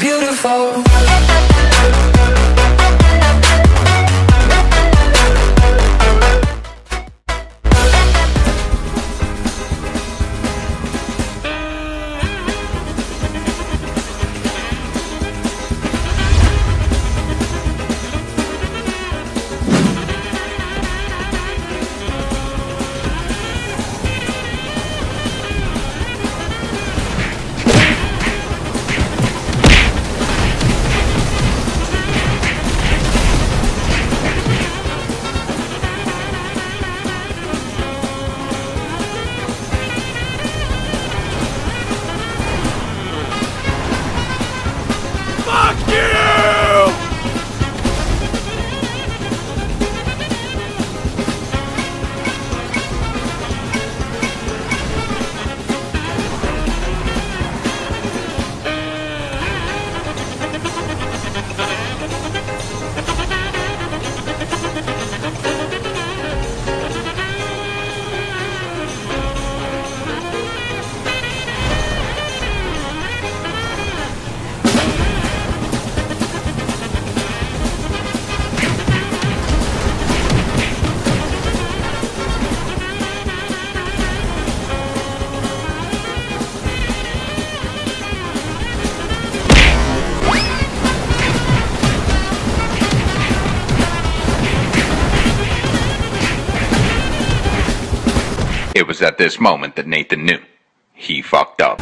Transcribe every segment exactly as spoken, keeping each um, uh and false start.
beautiful. It was at this moment that Nathan knew. He fucked up.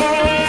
Yeah.